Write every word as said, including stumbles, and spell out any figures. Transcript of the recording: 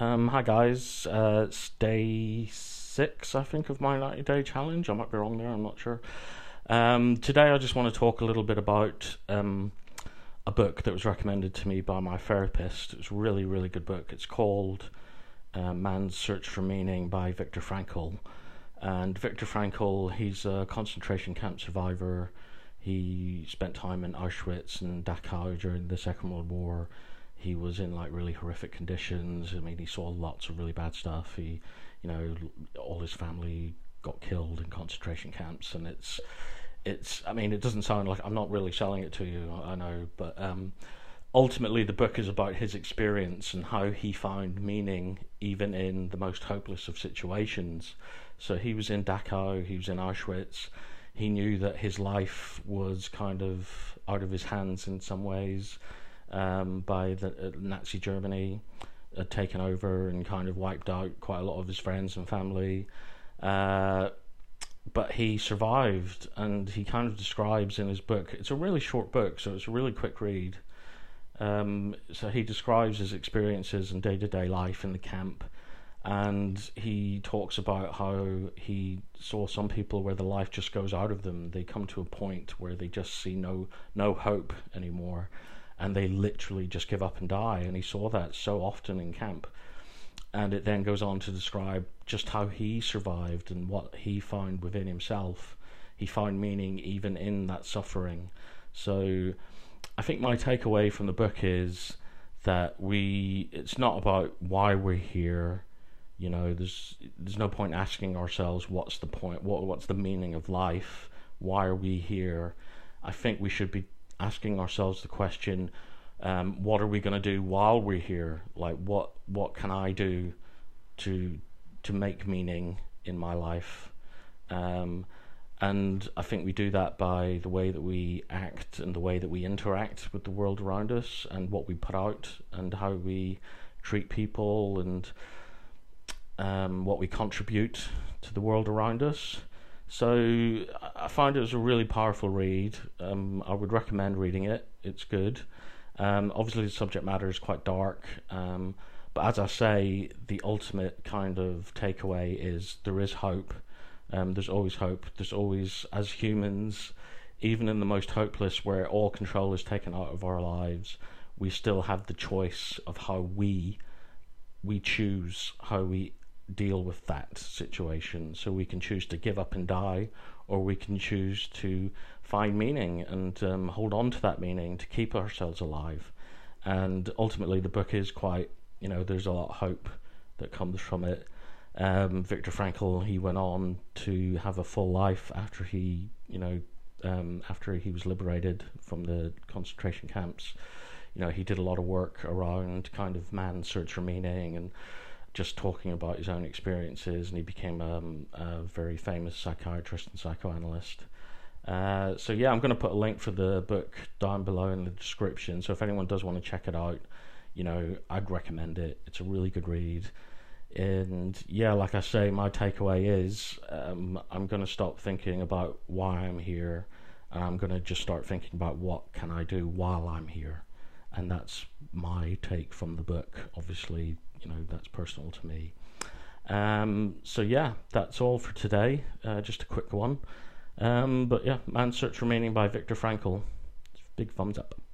Um, hi guys, uh, it's day six, I think, of my ninety day challenge. I might be wrong there, I'm not sure. Um, today I just want to talk a little bit about um, a book that was recommended to me by my therapist. It's a really, really good book. It's called uh, Man's Search for Meaning by Viktor Frankl. And Viktor Frankl, he's a concentration camp survivor. He spent time in Auschwitz and Dachau during the Second World War. He was in like really horrific conditions. I mean, he saw lots of really bad stuff. He, you know, all his family got killed in concentration camps, and it's, it's. I mean, it doesn't sound like I'm not really selling it to you. I know, but um, ultimately, the book is about his experience and how he found meaning even in the most hopeless of situations. So he was in Dachau. He was in Auschwitz. He knew that his life was kind of out of his hands in some ways um, by the uh, Nazi Germany had taken over and kind of wiped out quite a lot of his friends and family. Uh, but he survived, and he kind of describes in his book, it's a really short book, so it's a really quick read. Um, so he describes his experiences and day-to-day life in the camp. And he talks about how he saw some people where the life just goes out of them. They come to a point where they just see no no hope anymore, and they literally just give up and die. And he saw that so often in camp. And it then goes on to describe just how he survived and what he found within himself. He found meaning even in that suffering. So I think my takeaway from the book is that we it's not about why we're here. You know, there's there's no point asking ourselves what's the point, what what's the meaning of life, why are we here? I think we should be asking ourselves the question, um, what are we going to do while we're here? Like, what what can I do to to make meaning in my life? Um, and I think we do that by the way that we act and the way that we interact with the world around us, and what we put out, and how we treat people, and Um, what we contribute to the world around us. So I find it was a really powerful read. Um, I would recommend reading it. It's good. Um, obviously the subject matter is quite dark, um, but as I say, the ultimate kind of takeaway is there is hope. Um, there's always hope. There's always, as humans, even in the most hopeless, where all control is taken out of our lives, we still have the choice of how we we choose how we deal with that situation. So we can choose to give up and die, or we can choose to find meaning and um, hold on to that meaning to keep ourselves alive. And ultimately the book is quite, you know, there's a lot of hope that comes from it. um, Viktor Frankl, he went on to have a full life after he, you know, um, after he was liberated from the concentration camps. You know, he did a lot of work around kind of man's search for meaning and just talking about his own experiences, and he became um, a very famous psychiatrist and psychoanalyst. Uh, so yeah, I'm going to put a link for the book down below in the description, so if anyone does want to check it out, you know, I'd recommend it. It's a really good read. And yeah, like I say, my takeaway is um, I'm going to stop thinking about why I'm here, and I'm going to just start thinking about what can I do while I'm here. And that's my take from the book. Obviously, you know, that's personal to me. Um, so yeah, that's all for today. Uh, just a quick one. Um, but yeah, Man's Search for Meaning by Viktor Frankl. Big thumbs up.